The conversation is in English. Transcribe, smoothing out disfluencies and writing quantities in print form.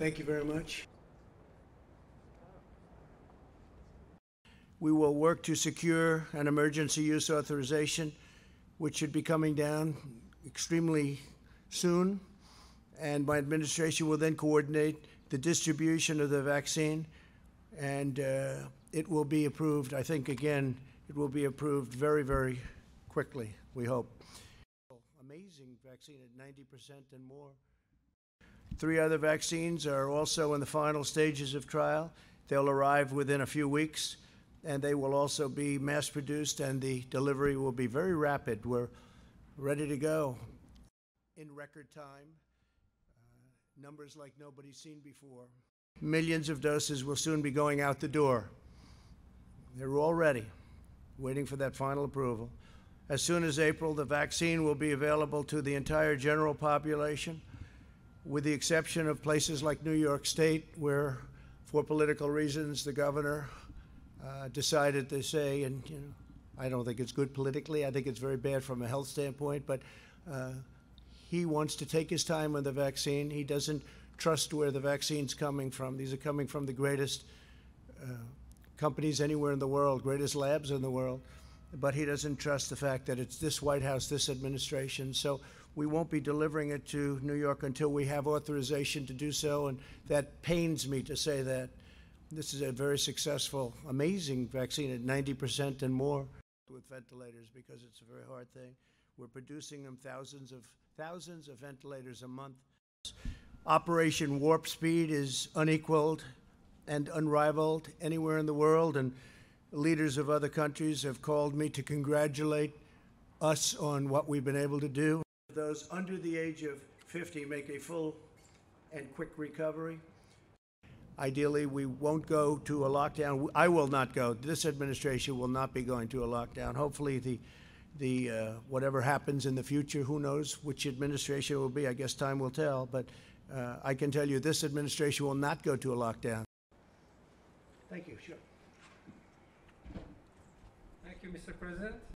Thank you very much. We will work to secure an emergency use authorization, which should be coming down extremely soon. And my administration will then coordinate the distribution of the vaccine. And it will be approved, I think, again, it will be approved very, very quickly, we hope. Amazing vaccine at 90% and more. 3 other vaccines are also in the final stages of trial. They'll arrive within a few weeks. And they will also be mass-produced, and the delivery will be very rapid. We're ready to go in record time, numbers like nobody's seen before. Millions of doses will soon be going out the door. They're all ready, waiting for that final approval. As soon as April, the vaccine will be available to the entire general population, with the exception of places like New York State, where, for political reasons, the governor decided to say, and you know, I don't think it's good politically. I think it's very bad from a health standpoint. But he wants to take his time on the vaccine. He doesn't trust where the vaccine's coming from. These are coming from the greatest companies anywhere in the world, greatest labs in the world. But he doesn't trust the fact that it's this White House, this administration. So we won't be delivering it to New York until we have authorization to do so. And that pains me to say that. This is a very successful, amazing vaccine at 90% and more with ventilators because it's a very hard thing. We're producing them thousands of ventilators a month. Operation Warp Speed is unequaled and unrivaled anywhere in the world, and leaders of other countries have called me to congratulate us on what we've been able to do. Those under the age of 50 make a full and quick recovery. Ideally, we won't go to a lockdown. I will not go. This administration will not be going to a lockdown. Hopefully, the whatever happens in the future, who knows which administration it will be. I guess time will tell. But I can tell you this administration will not go to a lockdown. Thank you. Sure. Thank you, Mr. President.